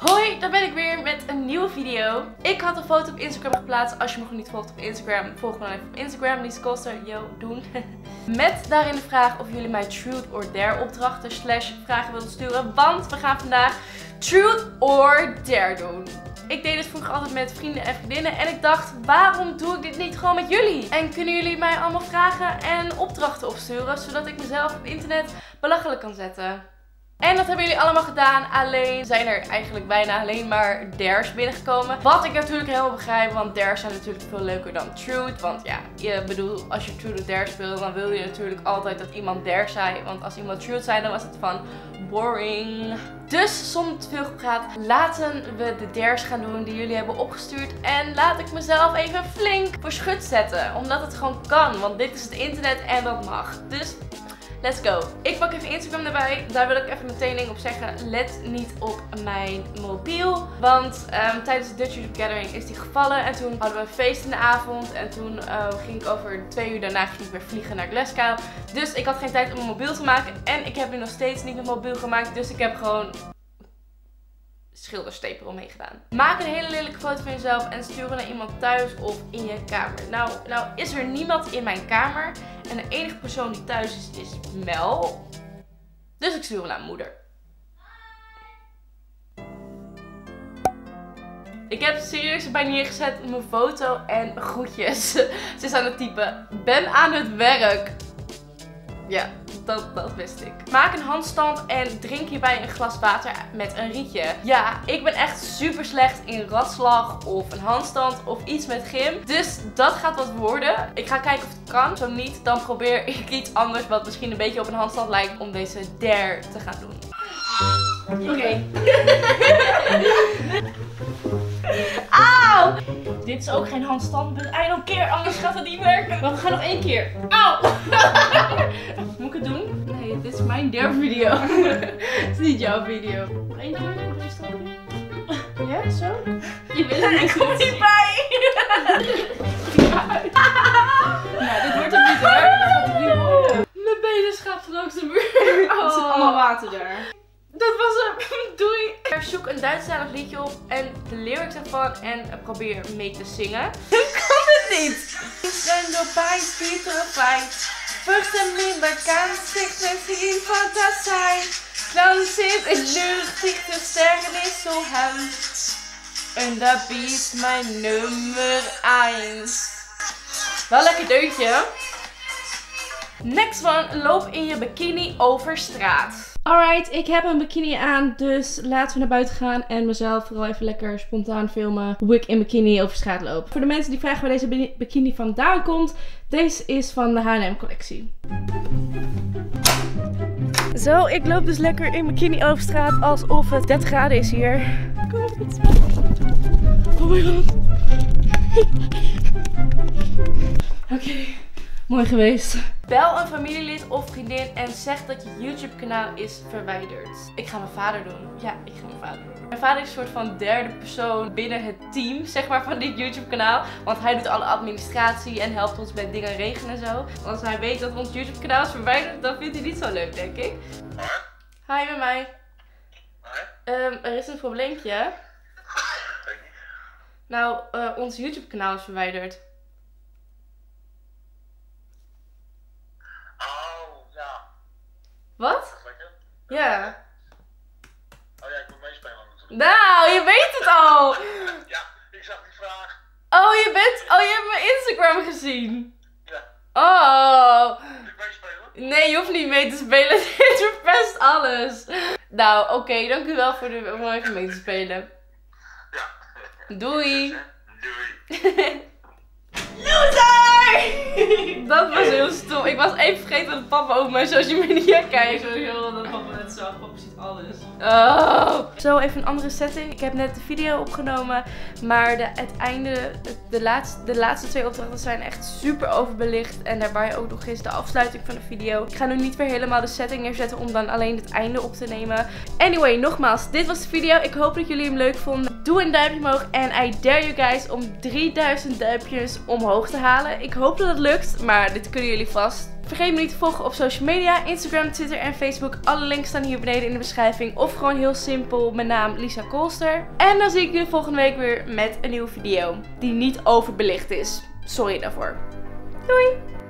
Hoi, daar ben ik weer met een nieuwe video. Ik had een foto op Instagram geplaatst. Als je me nog niet volgt op Instagram, volg me dan even op Instagram. Lisa Kolster, yo, doen. Met daarin de vraag of jullie mij Truth or Dare opdrachten / vragen willen sturen. Want we gaan vandaag Truth or Dare doen. Ik deed dit vroeger altijd met vrienden en vriendinnen. En ik dacht, waarom doe ik dit niet gewoon met jullie? En kunnen jullie mij allemaal vragen en opdrachten opsturen? Zodat ik mezelf op internet belachelijk kan zetten. En dat hebben jullie allemaal gedaan, alleen zijn er eigenlijk bijna alleen maar dares binnengekomen. Wat ik natuurlijk helemaal begrijp, want dares zijn natuurlijk veel leuker dan truth. Want ja, ik bedoel, als je truth of dare speelt, dan wil je natuurlijk altijd dat iemand dare zei. Want als iemand truth zei, dan was het van boring. Dus zonder te veel gepraat, laten we de dares gaan doen die jullie hebben opgestuurd. En laat ik mezelf even flink voor schut zetten, omdat het gewoon kan. Want dit is het internet en dat mag. Dus... let's go. Ik pak even Instagram erbij. Daar wil ik even meteen ding op zeggen. Let niet op mijn mobiel. Want tijdens de Dutch YouTube Gathering is die gevallen. En toen hadden we een feest in de avond. En toen ging ik over 2 uur daarna weer vliegen naar Glasgow. Dus ik had geen tijd om mijn mobiel te maken. En ik heb nu nog steeds niet mijn mobiel gemaakt. Dus ik heb gewoon... schilderstepen omheen gedaan. Maak een hele lelijke foto van jezelf en stuur hem naar iemand thuis of in je kamer. Nou is er niemand in mijn kamer en de enige persoon die thuis is, is Mel. Dus ik stuur hem naar mijn moeder. Ik heb serieus erbij neergezet mijn foto en groetjes. Ze is aan het typen. Ben aan het werk. Ja, dat wist ik. Maak een handstand en drink hierbij een glas water met een rietje. Ja, ik ben echt super slecht in ratslag of een handstand of iets met gym. Dus dat gaat wat worden. Ik ga kijken of het kan. Zo niet, dan probeer ik iets anders wat misschien een beetje op een handstand lijkt om deze dare te gaan doen. Oké. Auw! Dit is ook geen handstand, but I don't care, anders gaat het niet werken. Maar we gaan nog 1 keer. Auw! Moet ik het doen? Nee, dit is mijn dare video. Het is niet jouw video. Nog 1 keer, nog 1 stapje. Ja, zo? Je wil het niet. Ik kom niet bij! Nou, dit wordt het niet hoor. Dit gaat het niet worden. Mijn benen schaapt langs de muur. Oh. Er zit allemaal water daar. Dat was hem. Doei. Zoek een Duitsstalig liedje op en de lyrics ervan en probeer mee te zingen. Ik kan het niet. Ik ben door pijn, Peter Pijn. Vrucht en minder kans, zicht met die fantasie. Dan zit ik lucht, ik de sterren is zo hem. En dat is mijn nummer 1. Wel lekker deuntje. Next one, loop in je bikini over straat. Alright, ik heb een bikini aan, dus laten we naar buiten gaan en mezelf vooral even lekker spontaan filmen hoe ik in bikini over straat loop. Voor de mensen die vragen waar deze bikini vandaan komt, deze is van de H&M collectie. Zo, ik loop dus lekker in bikini over straat alsof het 30 graden is hier. Kom op, iets. Oh my god. Oké. Mooi geweest. Bel een familielid of vriendin en zeg dat je YouTube kanaal is verwijderd. Ik ga mijn vader doen. Ja, ik ga mijn vader doen. Mijn vader is een soort van derde persoon binnen het team, zeg maar, van dit YouTube kanaal. Want hij doet alle administratie en helpt ons met dingen regelen en zo. Als hij weet dat ons YouTube kanaal is verwijderd, dan vindt hij niet zo leuk, denk ik. Hi, met mij. Er is een probleempje. Nou, ons YouTube kanaal is verwijderd. Wat? Ja. Oh ja, ik moet meespelen natuurlijk. Nou, je weet het al! Ja, ik zag die vraag. Oh, je hebt mijn Instagram gezien. Ja. Oh. Moet ik meespelen? Nee, je hoeft niet mee te spelen. Dit verpest alles. Nou, oké, dank u wel om even mee te spelen. Ja. Doei. Doei. Loser! Dat was heel stom. Ik was even vergeten dat papa over mijn social media kijkt. Sowieso dat papa net zag. Papa ziet alles. Oh. Zo, even een andere setting. Ik heb net de video opgenomen. Maar de laatste 2 opdrachten zijn echt super overbelicht. En daarbij ook nog eens de afsluiting van de video. Ik ga nu niet weer helemaal de setting neerzetten om dan alleen het einde op te nemen. Anyway, nogmaals. Dit was de video. Ik hoop dat jullie hem leuk vonden. Doe een duimpje omhoog. En I dare you guys om 3000 duimpjes omhoog te halen. Ik hoop dat het lukt, maar dit kunnen jullie vast. Vergeet me niet te volgen op social media, Instagram, Twitter en Facebook. Alle links staan hier beneden in de beschrijving. Of gewoon heel simpel, mijn naam Lisa Kolster. En dan zie ik jullie volgende week weer met een nieuwe video die niet overbelicht is. Sorry daarvoor. Doei!